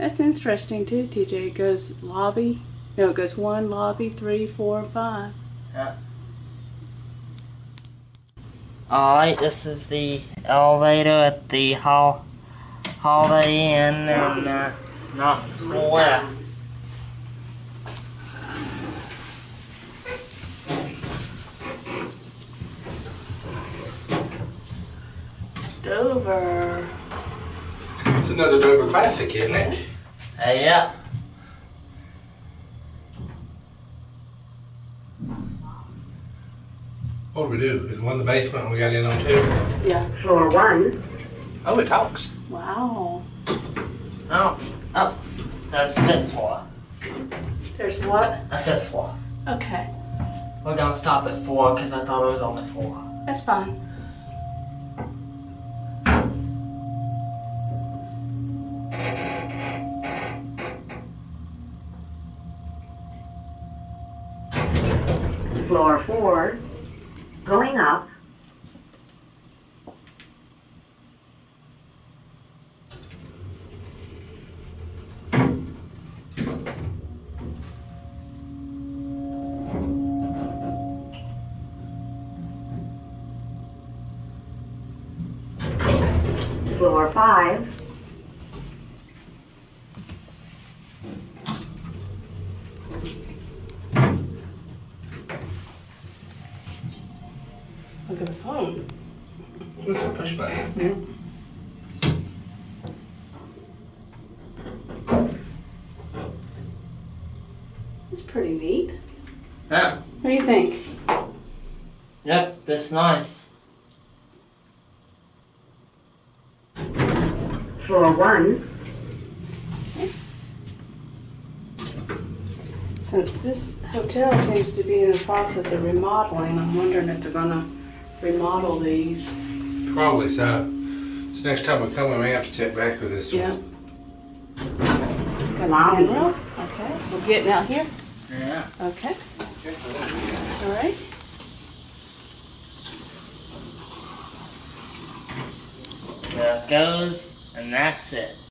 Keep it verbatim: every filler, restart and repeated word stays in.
That's interesting too, T J. It goes lobby. No, it goes one, lobby, three, four, five. Yeah. Alright, this is the elevator at the Hol Holiday Inn in uh, Knoxville West. Dover. It's another Dover classic, isn't it? Uh, yeah. What do we do? Is one in the basement and we got in on two? Yeah. Floor one. Oh, it talks. Wow. Oh, oh. That's fifth floor. There's what? A fifth floor. Okay. We're going to stop at four because I thought it was only four. That's fine. Floor four. Going up. Floor five. Look at the phone. It's a push button. Yeah. It's pretty neat. Yeah. What do you think? Yep, that's nice. Floor one. Since this hotel seems to be in the process of remodeling, I'm wondering if they're gonna remodel these. Probably so. So next time we come, we may have to check back with this yeah. one. Camera. Okay. We're getting out here. Yeah. Okay. All right. There it goes, and that's it.